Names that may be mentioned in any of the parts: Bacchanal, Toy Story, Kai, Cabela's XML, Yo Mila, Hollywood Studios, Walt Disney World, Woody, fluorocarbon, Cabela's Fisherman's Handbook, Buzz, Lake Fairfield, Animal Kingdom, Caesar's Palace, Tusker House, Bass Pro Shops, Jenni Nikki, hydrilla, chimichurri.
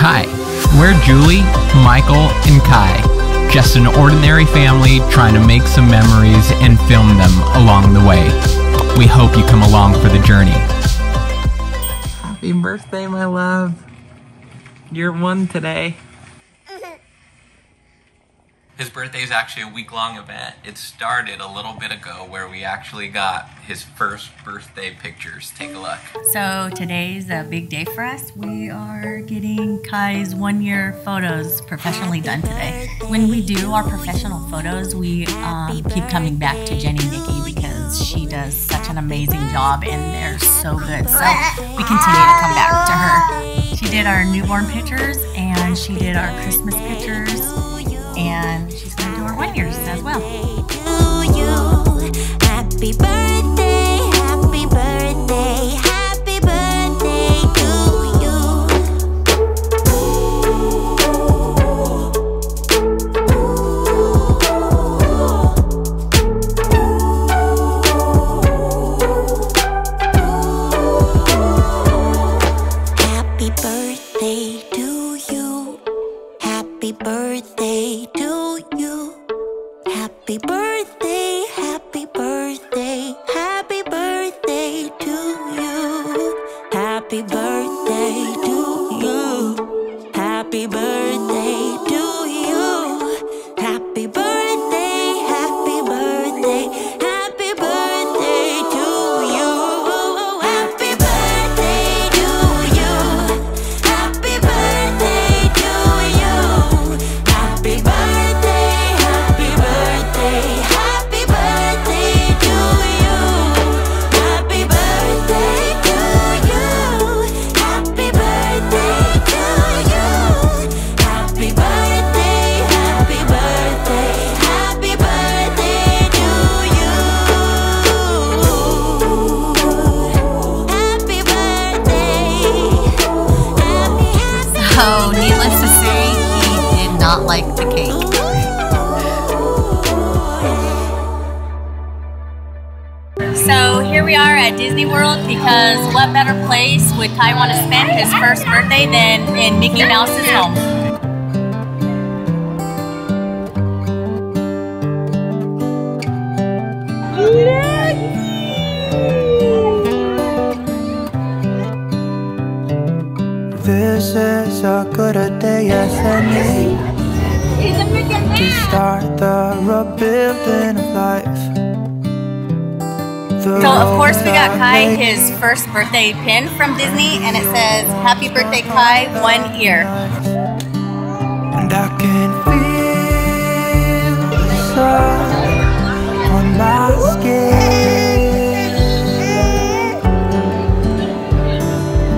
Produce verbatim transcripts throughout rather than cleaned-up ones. Kai. We're Julie, Michael, and Kai. Just an ordinary family trying to make some memories and film them along the way. We hope you come along for the journey. Happy birthday, my love. You're one today. His birthday is actually a week-long event. It started a little bit ago where we actually got his first birthday pictures. Take a look. So today's a big day for us. We are getting Kai's one-year photos professionally done today. When we do our professional photos, we um, keep coming back to Jenni Nikki because she does such an amazing job and they're so good. So we continue to come back to her. She did our newborn pictures and she did our Christmas pictures. And she's going to do her one years as well. Happy birthday, happy birthday, happy birthday to you. Happy birthday to you. Happy birthday to you. Happy birthday, happy birthday, happy birthday to you. Happy birthday to you. Happy birthday to you. Happy birthday, happy birthday, happy birthday to you. Happy birthday to you. Happy birthday to you. Happy birthday, happy birthday, happy birthday to you. Happy birthday to you. Happy birthday to you. Happy birthday, happy birthday, happy birthday to you. Happy birthday, happy, happy. So needless to say, he did not like the cake. So here we are at Disney World because what better place would Kai want to spend his first birthday than in Mickey Mouse's home? This is a good a day as any to start the rebuilding of life. So of course we got Kai his first birthday pin from Disney and it says, "Happy birthday Kai, one year." And I can feel the sun on my skin,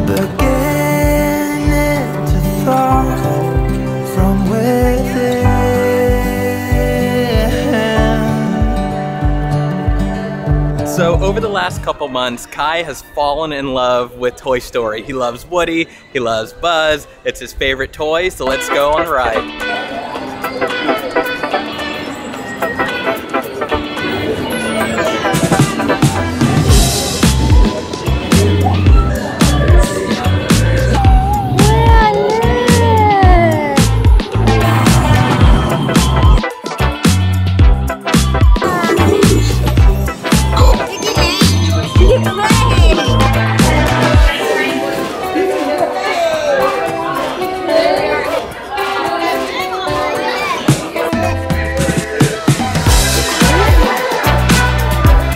beginning to thaw from within. So over the last couple months, Kai has fallen in love with Toy Story. He loves Woody, he loves Buzz, it's his favorite toy, so let's go on a ride.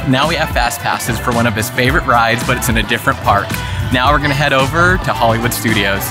Now we have fast passes for one of his favorite rides, but it's in a different park. Now we're gonna head over to Hollywood Studios.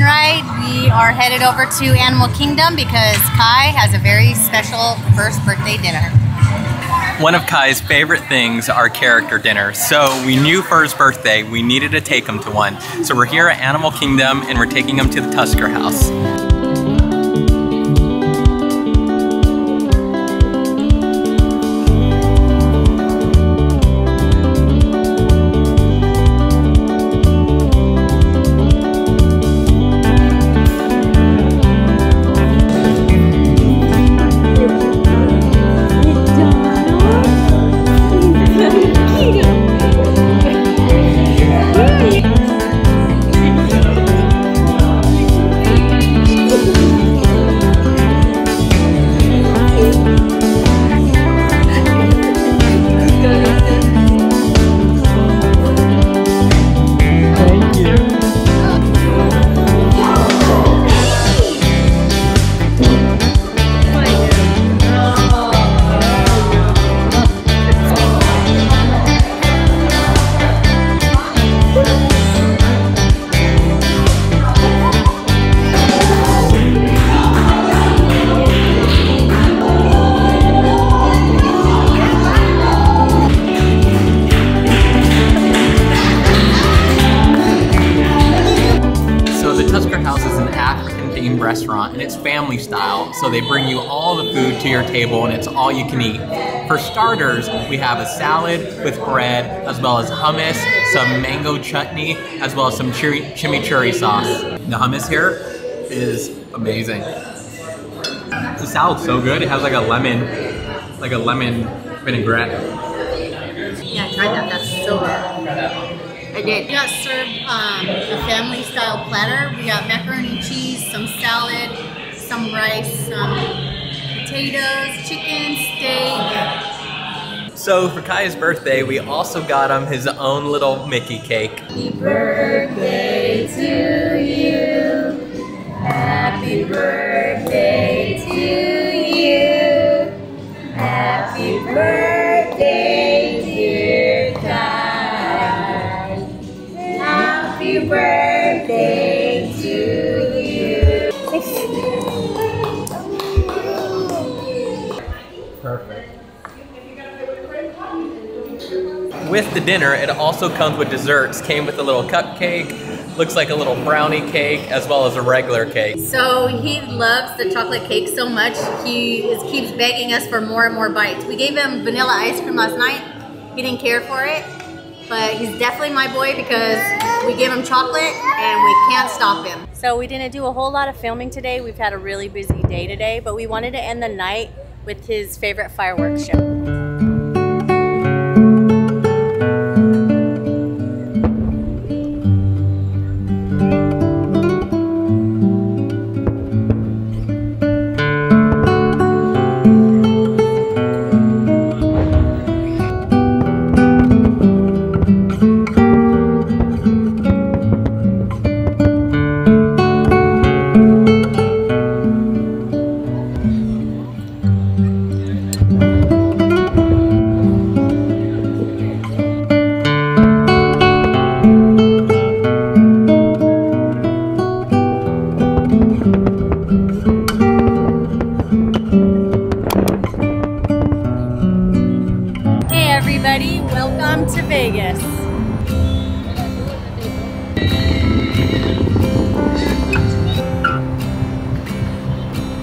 train ride, we are headed over to Animal Kingdom because Kai has a very special first birthday dinner. One of Kai's favorite things are character dinners. So we knew for his birthday, we needed to take him to one. So we're here at Animal Kingdom and we're taking him to the Tusker House. Restaurant, and it's family style, so they bring you all the food to your table and it's all you can eat. For starters, we have a salad with bread, as well as hummus, some mango chutney, as well as some chimichurri sauce. The hummus here is amazing. The salad's so good, it has like a lemon, like a lemon vinaigrette. Yeah, I tried that, that's so good. I did. We got served um, a family style platter. We got macaroni and cheese, some salad, some rice, some potatoes, chicken, steak. So for Kai's birthday, we also got him his own little Mickey cake. Happy birthday to you. Happy birthday to you. Happy birthday, dear Kai. Happy birthday to you. Perfect. With the dinner, it also comes with desserts. Came with a little cupcake, looks like a little brownie cake, as well as a regular cake. So he loves the chocolate cake so much, he is, keeps begging us for more and more bites. We gave him vanilla ice cream last night. He didn't care for it. But he's definitely my boy because we give him chocolate and we can't stop him. So we didn't do a whole lot of filming today. We've had a really busy day today, but we wanted to end the night with his favorite fireworks show.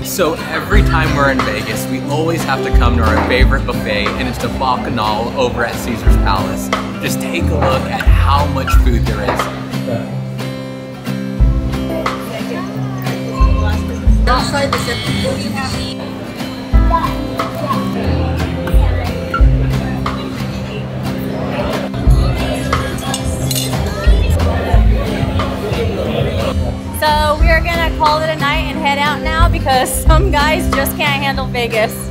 So every time we're in Vegas, we always have to come to our favorite buffet, and it's the Bacchanal over at Caesar's Palace. Just take a look at how much food there is. Outside the what do you have? So we are gonna call it a night and head out now because some guys just can't handle Vegas.